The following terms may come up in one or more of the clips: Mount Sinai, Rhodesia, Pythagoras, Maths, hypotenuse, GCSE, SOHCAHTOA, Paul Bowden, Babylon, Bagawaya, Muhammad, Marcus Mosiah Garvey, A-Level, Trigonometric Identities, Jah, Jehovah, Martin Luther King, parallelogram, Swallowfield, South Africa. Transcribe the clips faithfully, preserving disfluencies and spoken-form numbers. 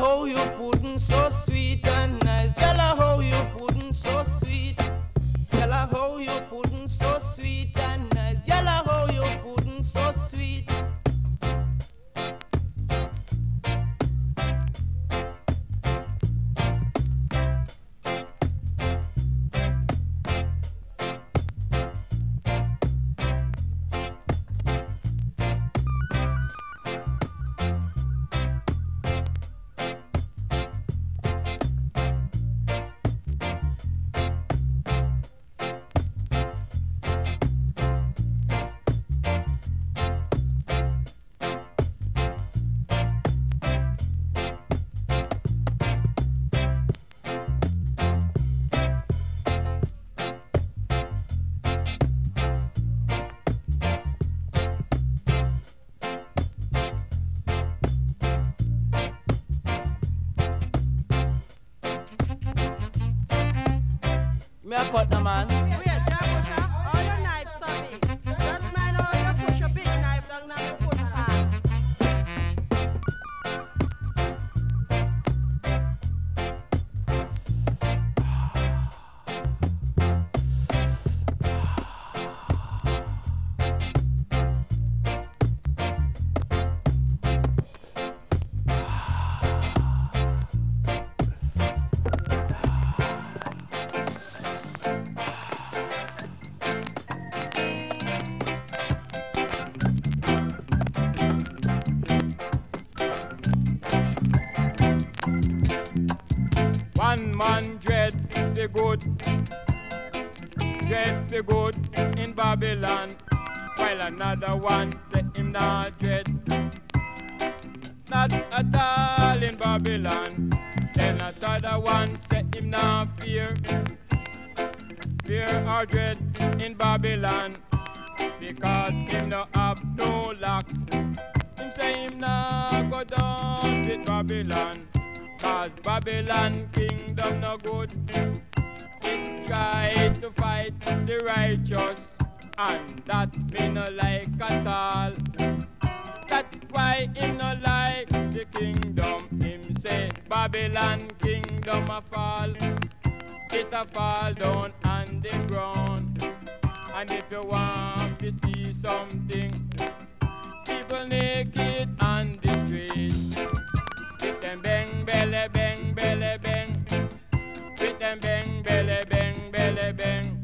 how you puddin' so sweet and nice. Girl, how you puddin' so sweet. Girl, how you puddin' so sweet and nice. Girl, how you puddin' so sweet. Me a cut the man. We are Jaguar, all your knives, Sonny. Just mind how you push a big knife down on the man dread the goat, dread the goat in Babylon, while another one say him not dread, not at all in Babylon. Then another one say him not fear, fear or dread in Babylon, because him no have no lack. Him say him not go down with Babylon, cause Babylon kingdom no good. It tried to fight the righteous, and that me no like at all. That's why him no like the kingdom. Him say Babylon kingdom a fall. It a fall down on the ground. And if you want to see something, people naked on the street, with them bang, belly, bang, belly, bang. With them bang, belly, bang, belly, bang.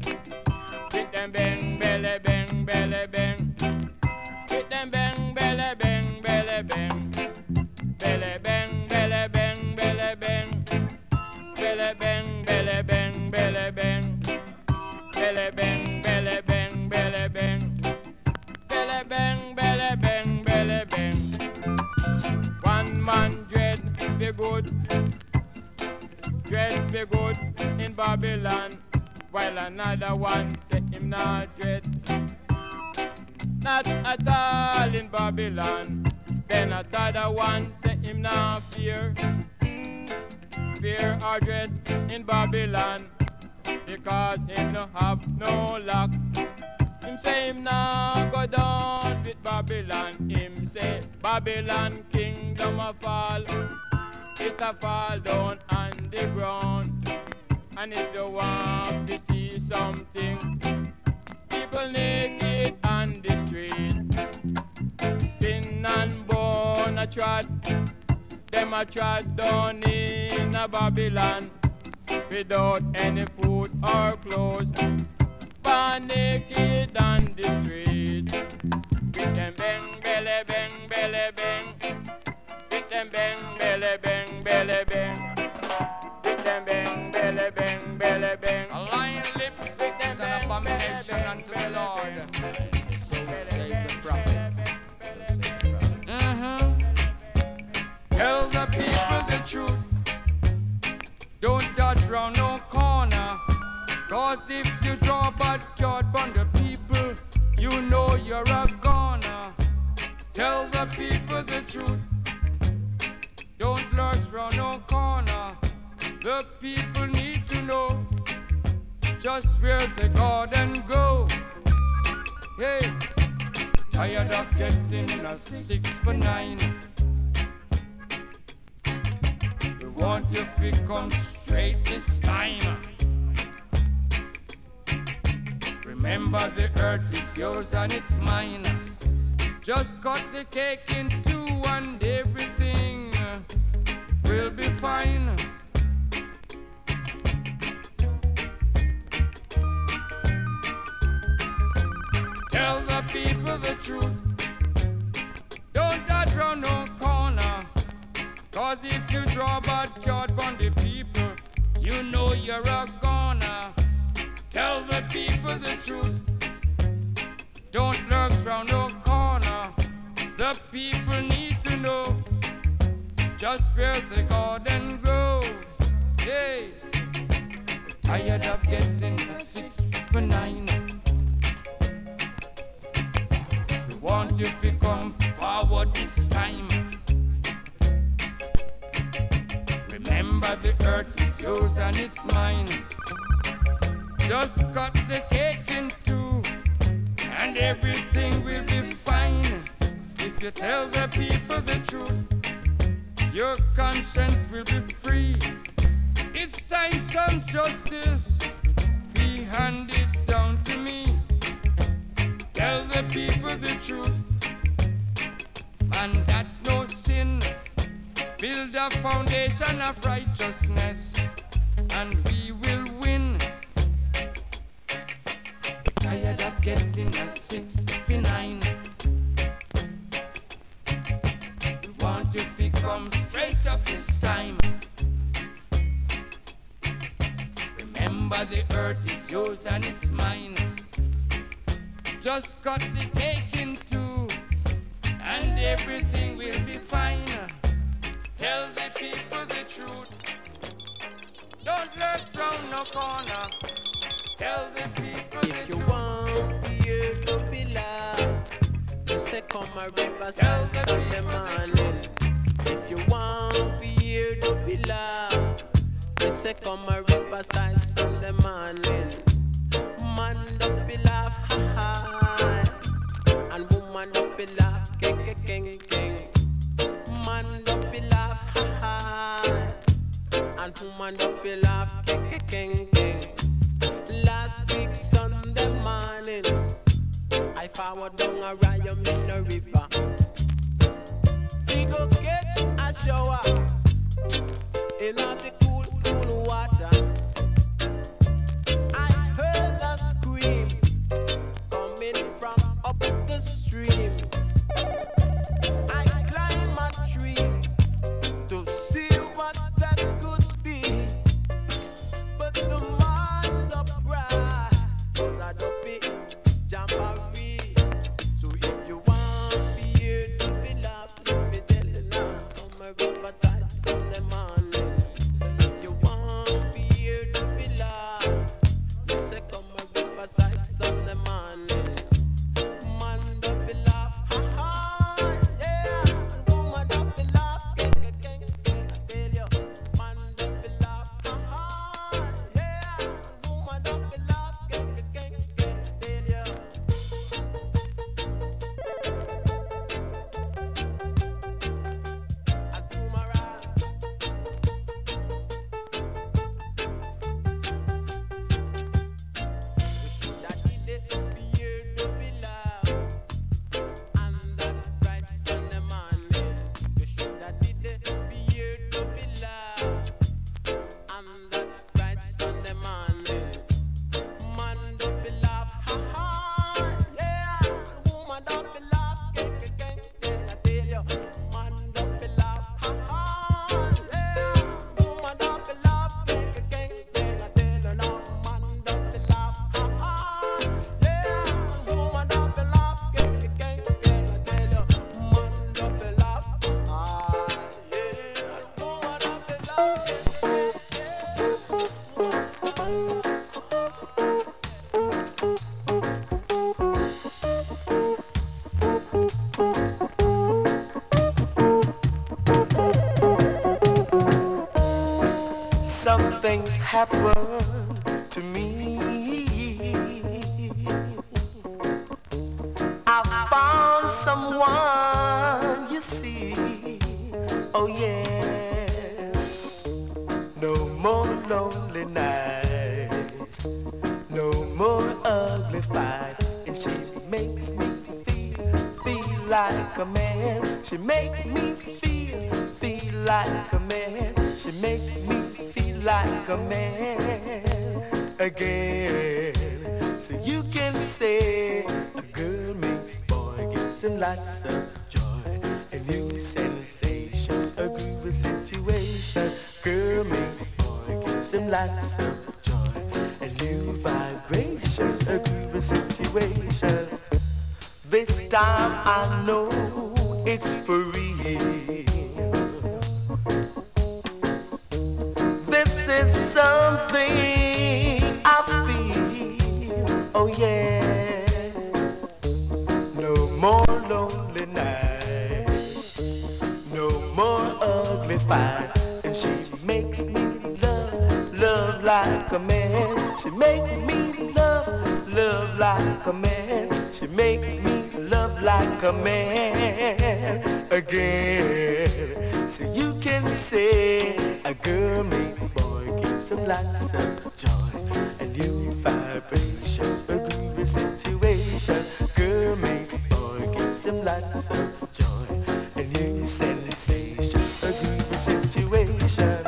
With them bang, belly, bang, belly, bang. With them bang, belly, bang, belly, bang. Belly, bang, belly, bang, belly, bang. Belly, bang, belly, bang, belly, bang. Belly, bang, belly, bang, belly, bang. Belly, bang, belly, bang, belly, bang. One man be good, dread be good in Babylon, while another one say him not dread, not at all in Babylon. Then another one say him not fear, fear or dread in Babylon, because him no have no luck. Him say him not go down with Babylon. Him say Babylon kingdom a fall. It a fall down on the ground. And if you want to see something, people naked on the street, skin and bone a trod, them a trod down in a Babylon, without any food or clothes, born naked on the street. With them bang, belly, bang, belly, bang. With them bang, belly, bang, belly, bang. With them bang, belly, bang, belly, bang. A lion lip is an abomination unto the Lord. So said the prophet. Mm-hmm. Tell the people the truth. Don't dodge round no corner. Cause if you draw bad God on the people, you know you're a goner. Tell the people the truth. Don't lurch round no corner. The people need to know just where they got and go. Hey, tired of getting a six for nine. want you to come straight this time. Remember the earth is yours and it's mine. Just cut the cake in two and everything will be fine. Tell the people the truth. Don't dodge round no corner. Cause if you draw bad card on the people, you know you're a goner. Tell the people the truth. Don't lurk round no corner. The people need to know just where the garden grows. Hey, tired of getting a six for nine. We want you to come forward this time. Remember the earth is yours and it's mine. Just cut the cake in two, and everything will be fine. If you tell the people the truth, your conscience will be free. It's time some justice be handed down to me. Tell the people the truth, and that's no sin. Build a foundation of righteousness, and we will win. Tired of getting a six fifty-nine. We want you to come straight up this time. Remember the earth is yours and it's mine. Just cut the cake in two, and everything will be fine. Tell the people the truth. Don't lurk round no corner. Tell the people the truth. If you want the earth to be loved, you say come a riverside Sunday morning. If you want the earth to be loved, you say come a riverside Sunday morning. Man don't be laugh, ha ha, and woman don't be laugh, king king king. Man don't be laugh, ha ha, and woman don't be laugh, king king king. Last week Sunday morning, I forward down a riot in the river. We go catch a shower in the cool, cool water. I heard a scream coming from up the stream. I climb a tree to see what that could be, but the things happen to me. I found someone, you see. Oh yes, like a man. She make me feel, feel like a man. She make me feel like a man again. So you can say a girl makes boy, gives him lots of joy, a new sensation, a groovy situation. Girl makes boy, gives him lots of joy, a new vibration, a groovy situation. This time I know it's for real. This is something I feel, oh yeah. No more lonely nights, no more ugly fights. And she makes me love, love like a man. She makes me love, love like a man. She makes me love like a man again. So you can say a girl make boy, gives him lots of joy, a new vibration, a groovy situation. Girl makes boy, gives him lots of joy, a new sensation, a groovy situation.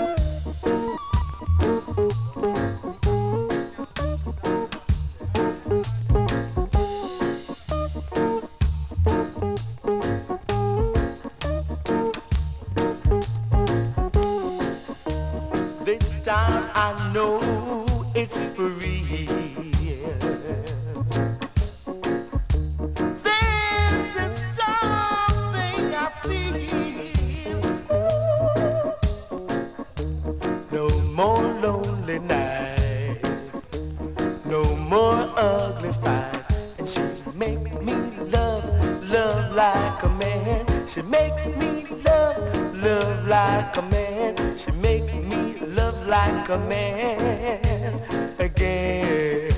This time I know it's for real. This is something I feel. No more lonely nights, no more ugly fights. And she makes me love, love like a man. She makes me love, love like a man. She makes me like a man again.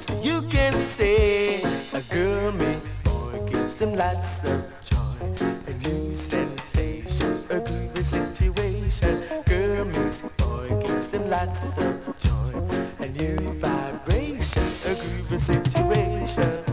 So you can say a girl make boy, gives them lots of joy, a new sensation, a groovy situation. Girl makes boy, gives them lots of joy, a new vibration, a groovy situation.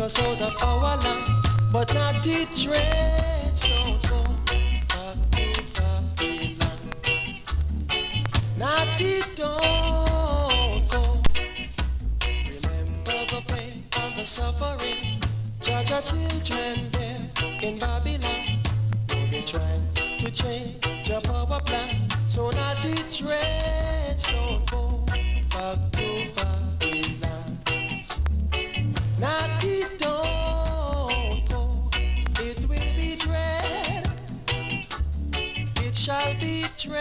Us out of our land, but not the dreads don't fall far too far inland. Not the don't go. Remember the pain and the suffering. Judge our children there in Babylon. They're trying to change up our plans, so not the dreads don't go far too far inland. Not the shall be dread,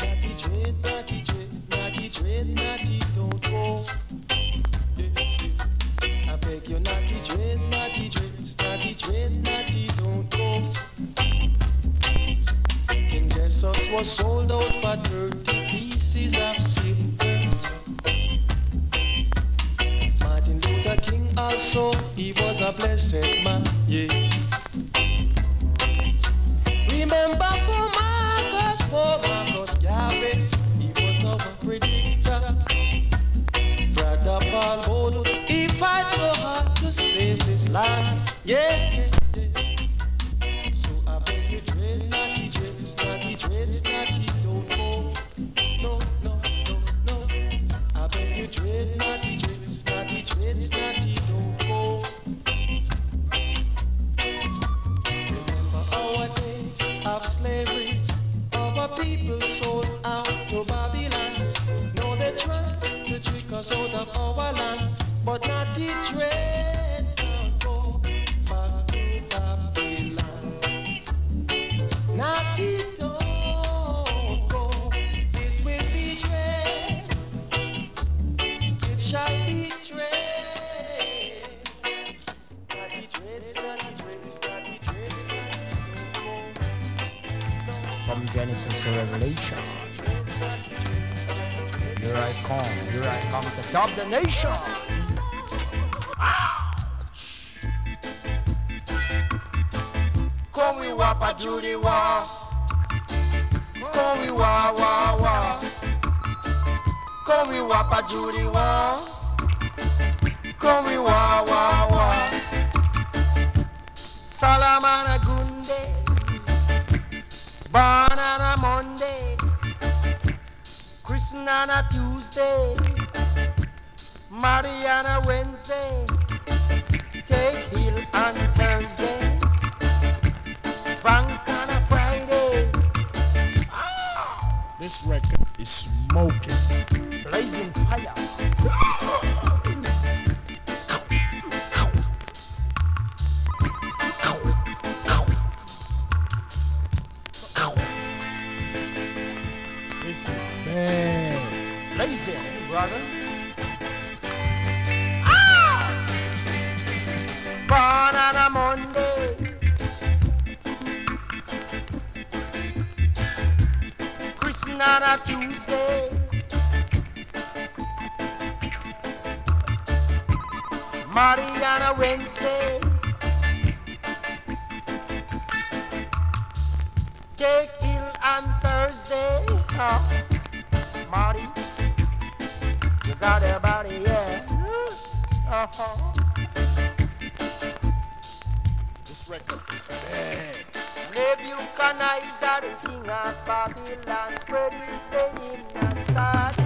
not be dread, not be dread, not be dread, not be don't go. I beg you, not be dread, not be dread, not be dread, not be don't go. King Jesus was sold out for thirty pieces of silver. Martin Luther King also, he was a blessed man, yeah. Remember for Marcus, for Marcus Garvey, he was our predictor. Brother Paul Bowden, he fights so hard to save his life. Yeah, yeah, yeah. So I beg you, dread, not he dreads, not he dreads, not he don't go. No, no, no, no. I beg you, dread, not he dreads, not he dreads, not he don't go. Of slavery, our people sold out to Babylon. Now they try to trick us out of our land, but not the dread don't go back to Babylon. Not the don't go, it will be dread, it shall be dread. Not the dread, not the dread, not the dread. From Genesis to Revelation, you Here I come, here I come to top the nation. Ouch! Come we wapa do the wa. Come we wa wa wa. Come we wapa do the wa. Come we wa wa wa. Salamana Gunde. Banana Monday. Nana Tuesday, Mariana Wednesday, Take Hill on Thursday, Bank on a Friday. Ah, this record is smoking, blazing fire. This is bad. Lazy, brother. Ah! Born on a Monday. Christian on a Tuesday. Marty on a Wednesday. Take ill on Thursday. Oh, Marty. Got a body, yeah. Uh-huh. This record is bad. Rebucanize everything at Babylon. Spread it, then in the start.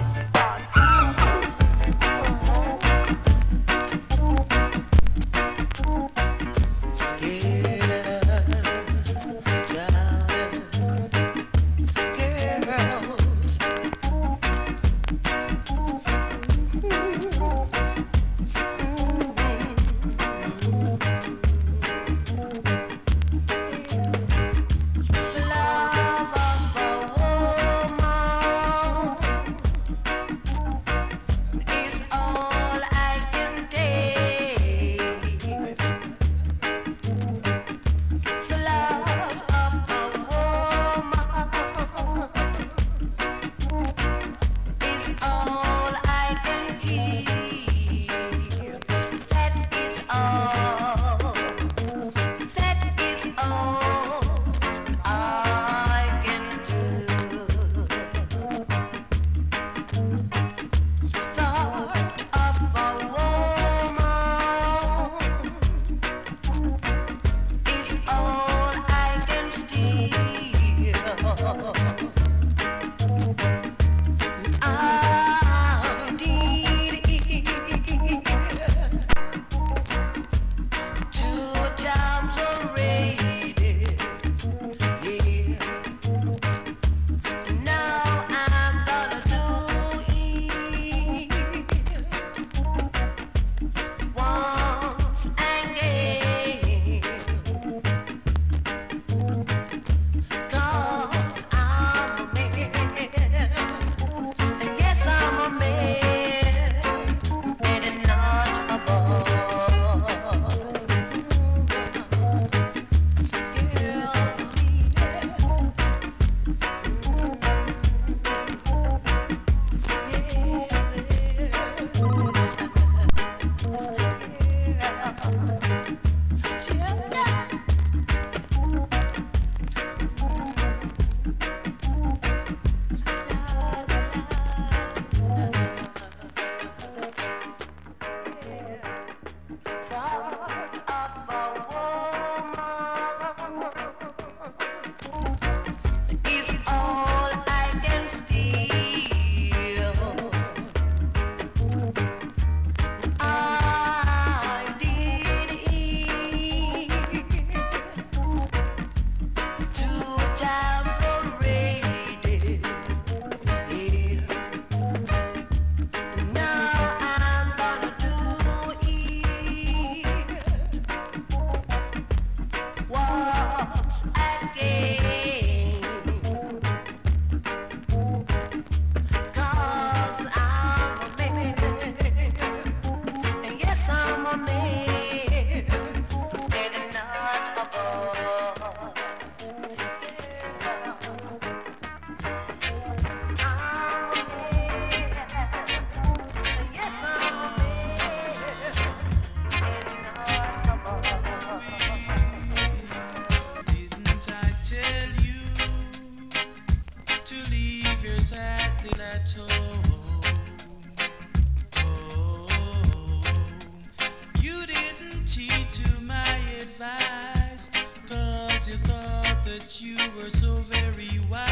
But you were so very wise.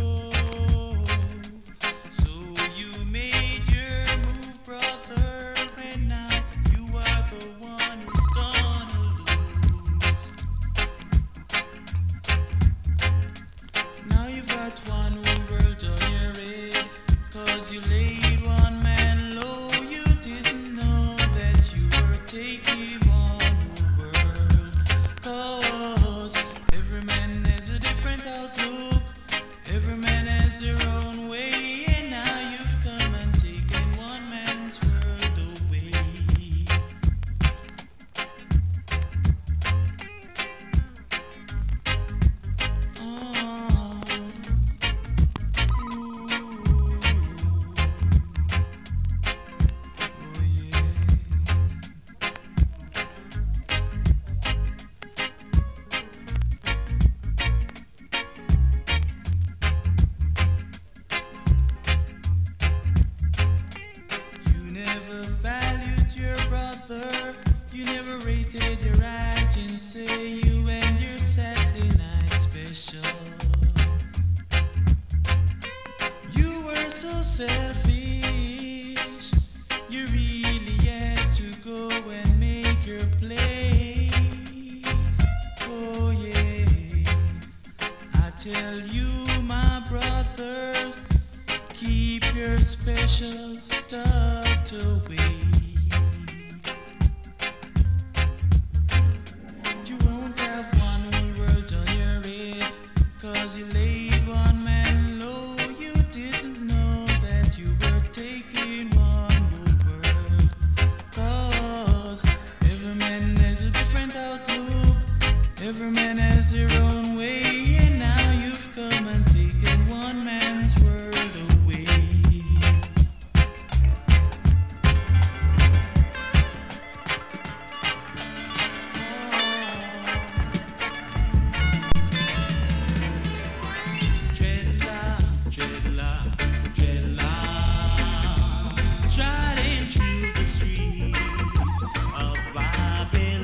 Oh, so you made your move, brother, and now you are the one who's gonna lose. Now you've got one whole world on your head, 'cause you laid one man low. You didn't know that you were taking selfish. You really had to go and make your play. Oh yeah, I tell you, my brothers, keep your special stuff away. You won't have one whole world on your head, 'cause you laid one man. Every man has their own way, and now you've come and taken one man's world away. Jella, Jella, Jella, striding through the street of Babylon.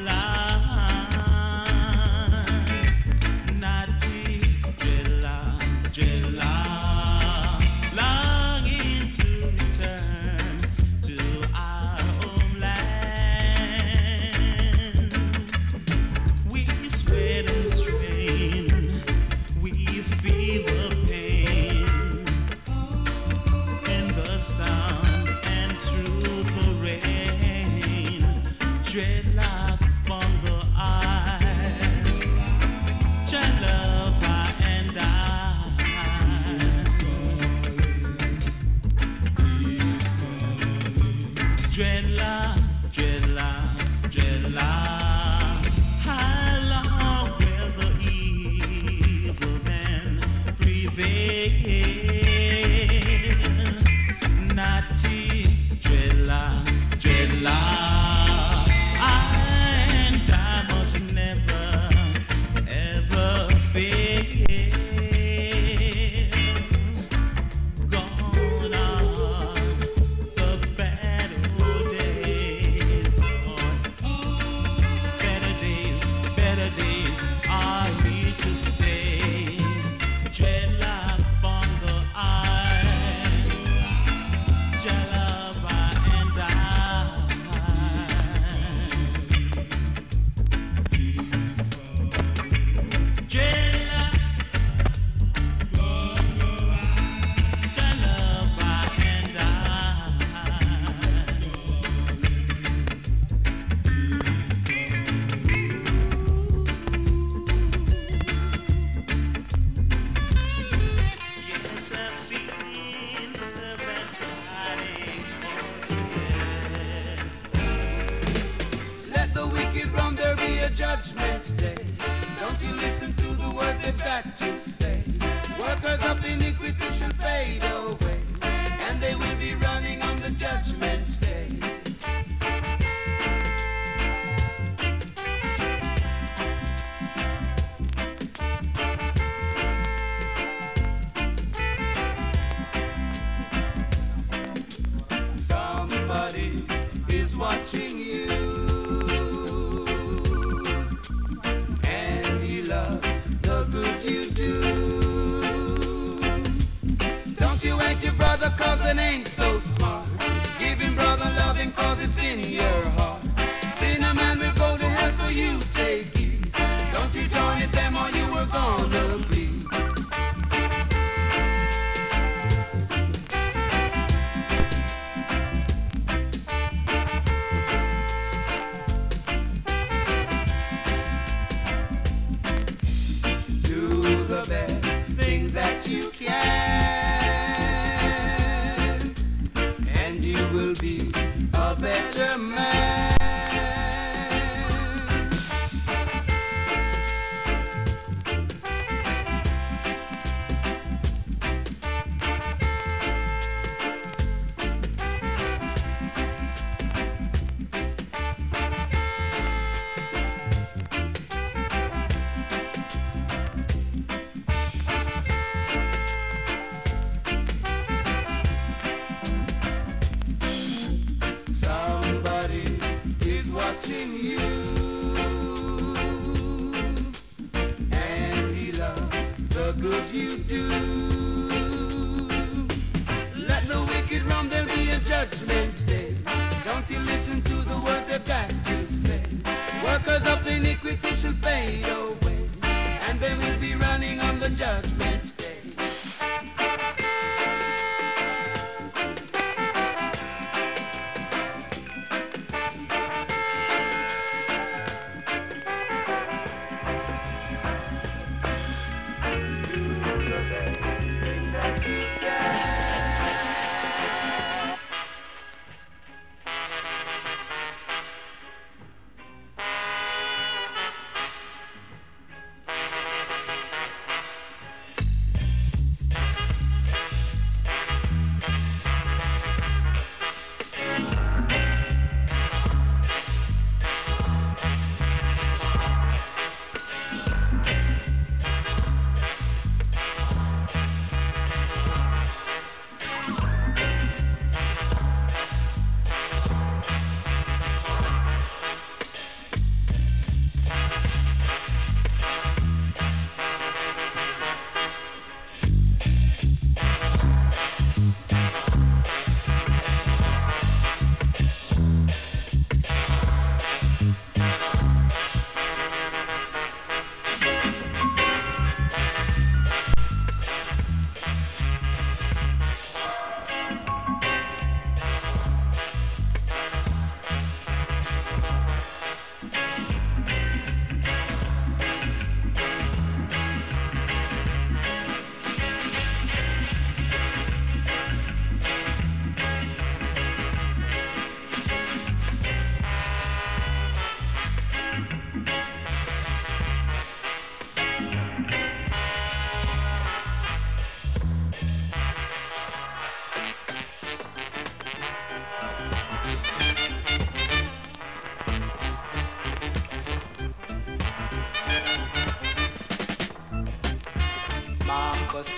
Watching you, and loving ain't so smart. Giving brother loving cause it's in your heart. Sin a man will go to hell, so you take heed. Don't you join at them or you were gonna bleed. Best things that you can, and you will be a better man.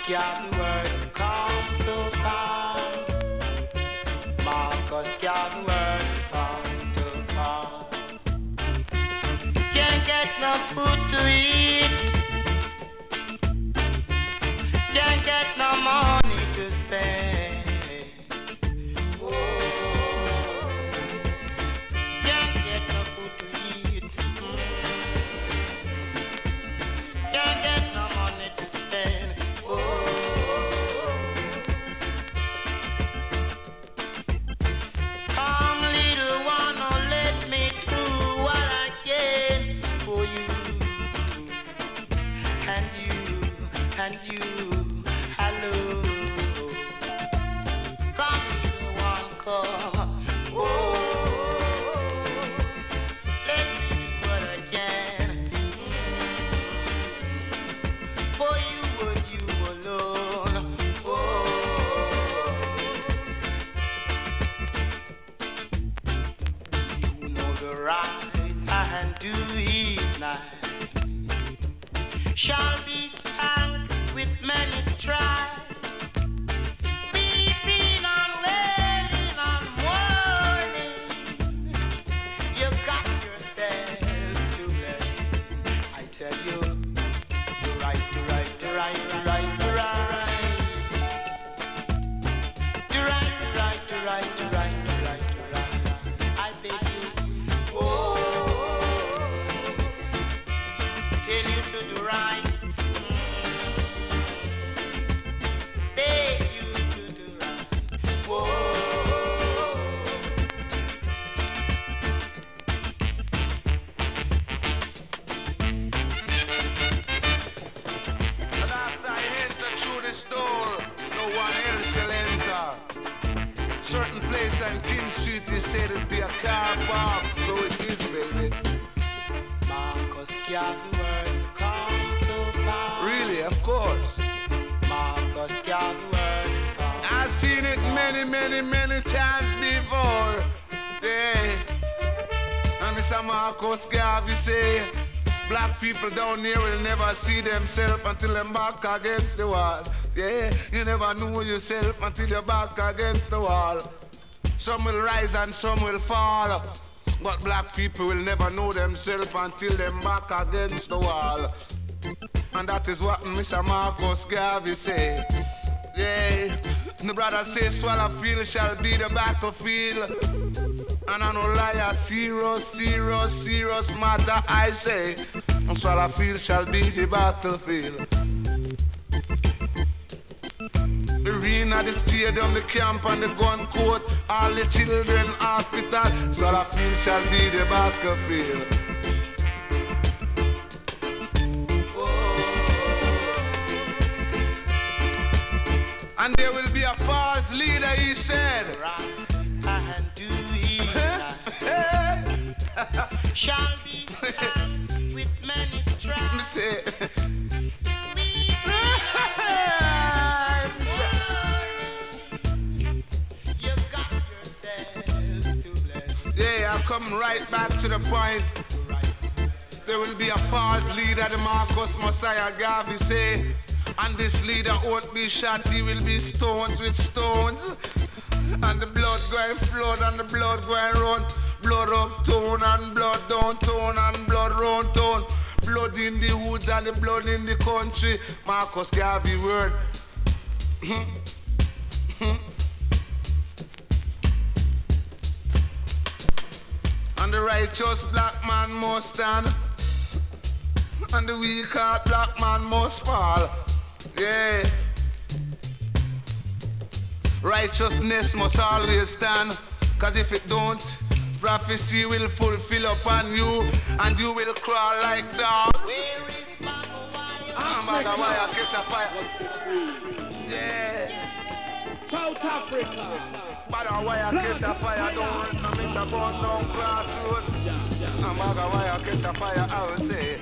Garvey words come to pass. Marcus Garvey words come to pass. Can't get no food to eat. Can't get no money to spend. Whoa. Can't get no food to eat. Mm. Can't get no money to spend. Right, right, right, right, right. many, many times before. Yeah. And Mister Marcus Garvey say, black people down here will never see themselves until they're back against the wall. Yeah, you never know yourself until you're back against the wall. Some will rise and some will fall, but black people will never know themselves until they're back against the wall. And that is what Mister Marcus Garvey say. Yeah, the brother says Swallowfield shall be the battlefield. And I no lie, serious, serious, serious matter I say, and Swallowfield shall be the battlefield. The arena, the stadium, the camp and the gun court, all the children hospital, Swallowfield shall be the battlefield. Oh. And there will be a false leader, he said. Shall be armed with many stripes. You got yourself to blame. Yeah, I'll come right back to the point. There will be a false leader, the Marcus Mosiah Garvey say, and this leader won't be shot, he will be stoned with stones. And the blood going flood and the blood going run. Blood up tone and blood down tone and blood round tone. Blood in the woods and the blood in the country. Marcus Garvey word. And the righteous black man must stand, and the weak heart black man must fall. Yeah. Righteousness must always stand, cause if it don't, prophecy will fulfill upon you, and you will crawl like dogs. Where is Bagawaya? Ah, Bagawaya, catch a fire. Yeah. South Africa. Bagawaya, catch a fire. Don't run, make a burn down crossroads. Ah, Bagawaya, catch a fire, I will say.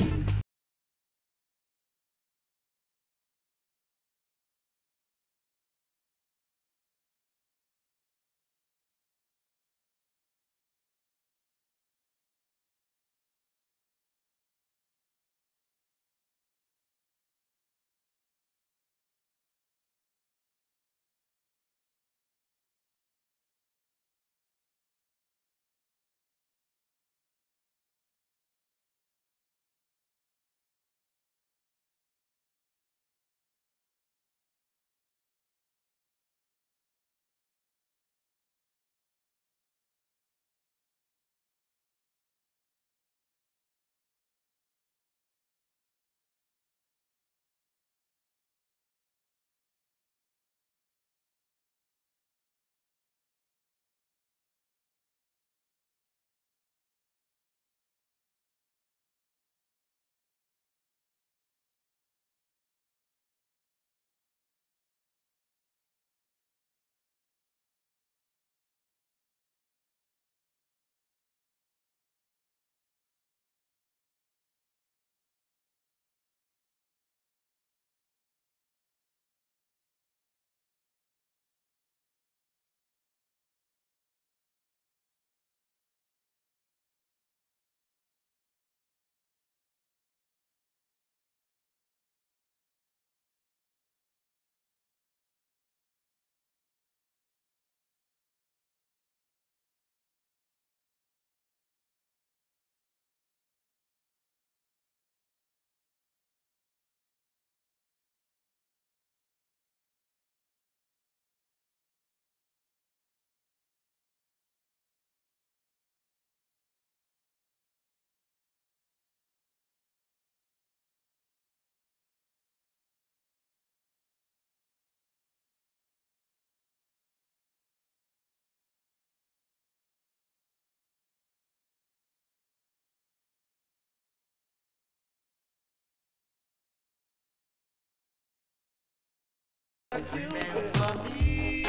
Remember me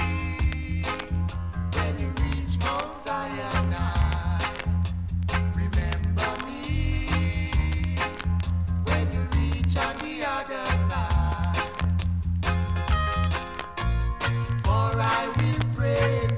when you reach Mount Sinai. Remember me when you reach on the other side. For I will pray.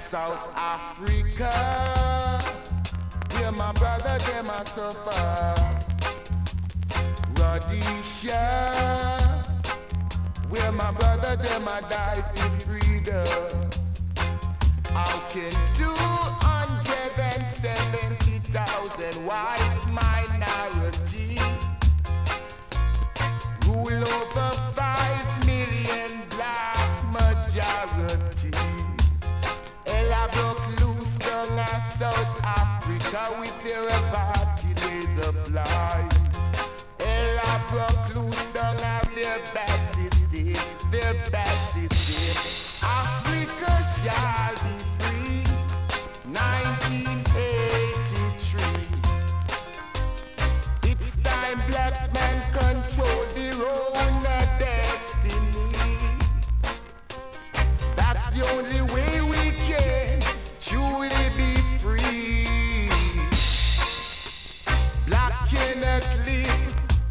South Africa, yeah, my brother, they my suffer. Rhodesia, where my brother, they my die for freedom. How can two hundred and seventy thousand white minority rule over five million black majority? I broke loose down in South Africa with their party days of life. I broke loose down in their bad system, their bad system. Africa shall be free, nineteen eighty-three. It's time black men control their own destiny. That's the only way we can truly be free. Black cannot live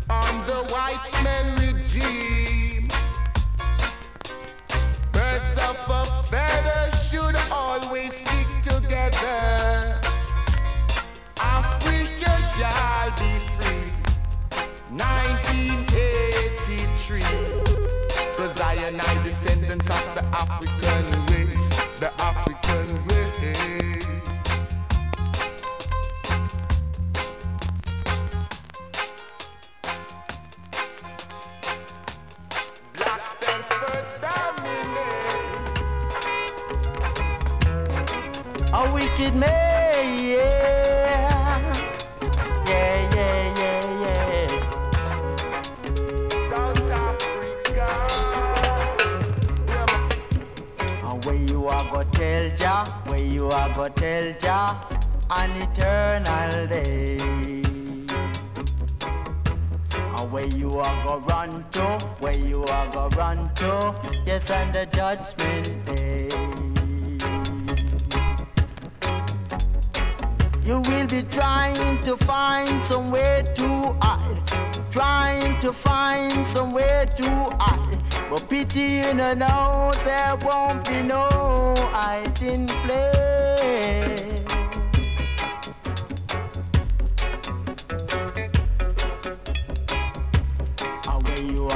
on the white man regime. Birds of a feather should always stick together. Africa shall be free, nineteen eighty-three. Cause I and I descendants of the African race, the African race. A wicked man, yeah, yeah, yeah, yeah, yeah. South Africa. And where you are go tell Jah, where you are go tell Jah, an eternal day. And where you are go run to, where you are go run to, yes, and the judgment day. You will be trying to find somewhere to hide, trying to find somewhere to hide. But pity you know, no, there won't be no hiding place.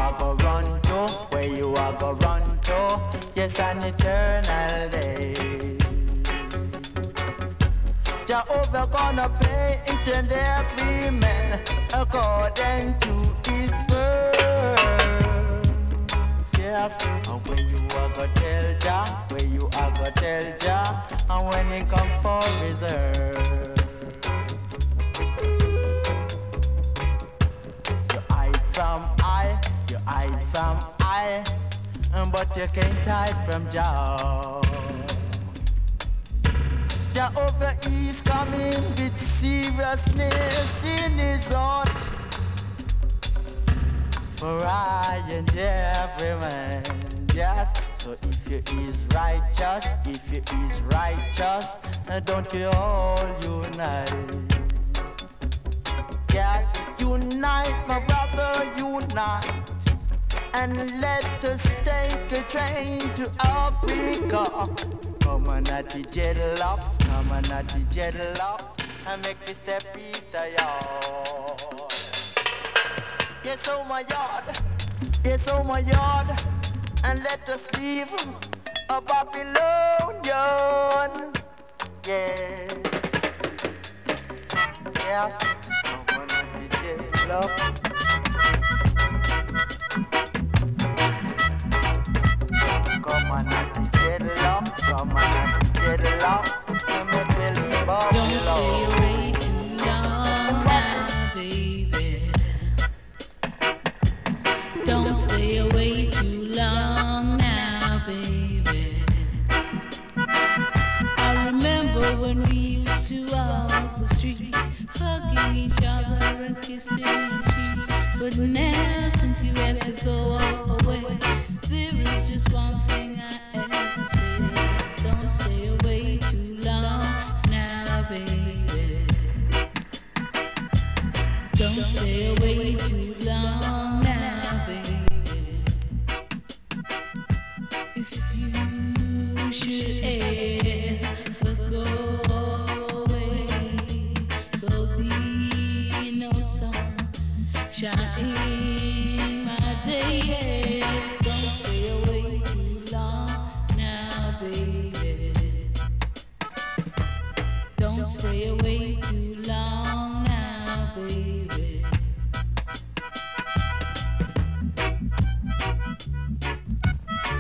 are go run to, where you are go run to, yes, an eternal day. Jehovah gonna play each and every man according to his word. Yes, and when you are go tell Jah, where you are go tell Jah, and when he come for reserve. From I, you hide from I, but you can't hide from Jah. Jehovah is coming with seriousness in his heart, for I and every man, yes. So if you is righteous, if you is righteous, don't you all unite. Yes, unite, my brother, unite, and let us take a train to Africa. Come on at the dreadlocks, come on at the dreadlocks, and make me step into yard. Yes, oh my yard, yes, oh my yard, and let us leave a Babylonian. Yes, yes. Love. Come on and get love, come on and get love, and make me leave all your love. Don't stay away too long now, baby. Don't stay away too long now, baby. I remember when we used to walk the streets, hugging each other and kissing each cheek. But now, since you have to go away, there is just one thing I have to say. Don't stay away too long now, baby. Don't stay away too long now, baby. If you should ever go in my day, don't stay away too long now, baby. Don't stay away too long now, baby. Don't stay away too long now, baby.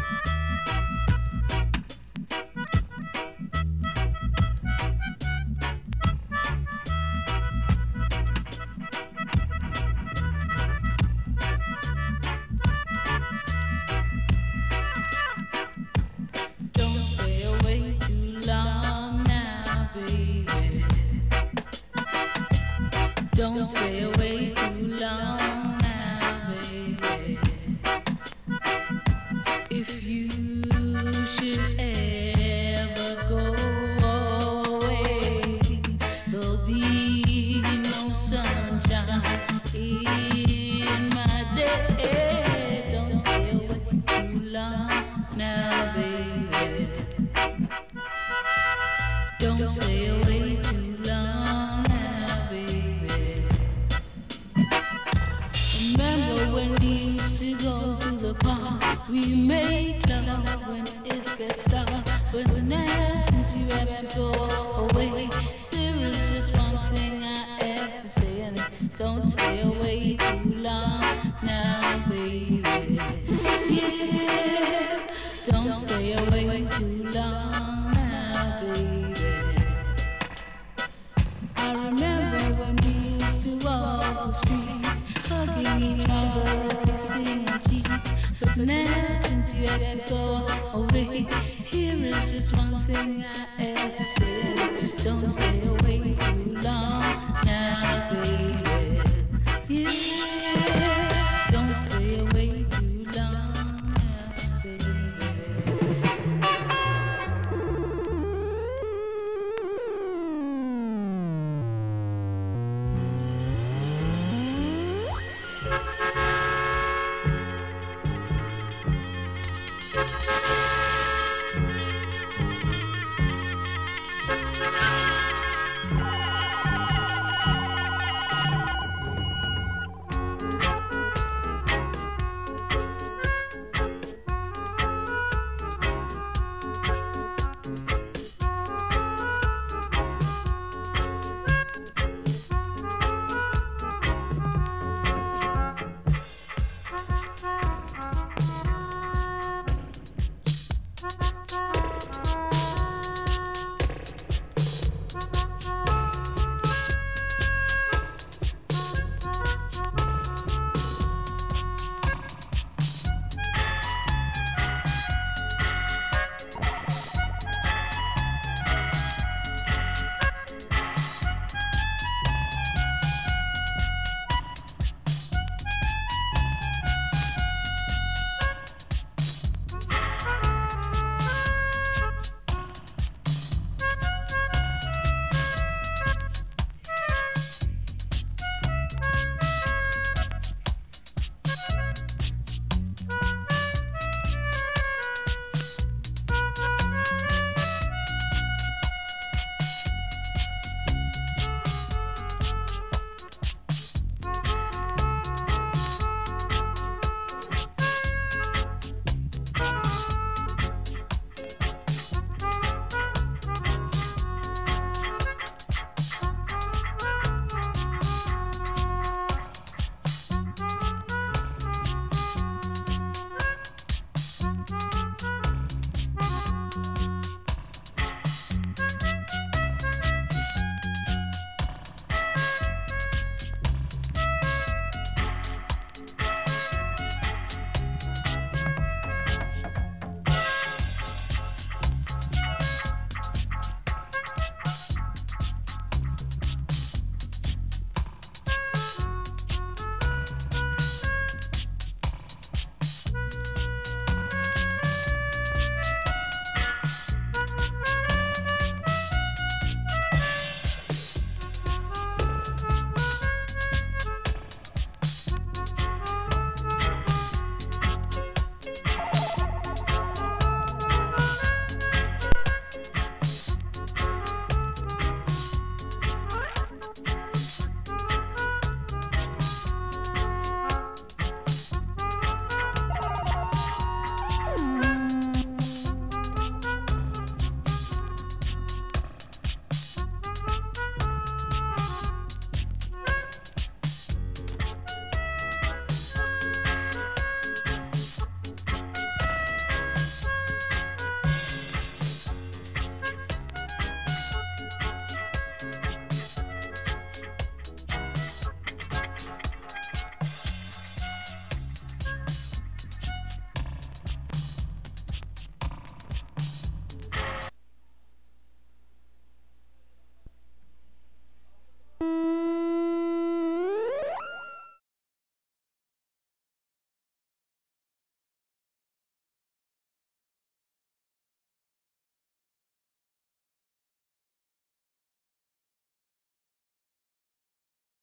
If you should ever go away, there'll be no sunshine in my day. Don't stay away too long now, baby. Don't stay away too long. When we used to go to the park, we made love when it gets dark. But now, since you have to go away, there is just one thing I have to say, and don't stay away too long now, baby. Yeah, don't stay away too long now, baby. I remember when we used to walk the streets, hugging each other, kissing our cheeks. But now, since you have to go away, here is just one thing I ask.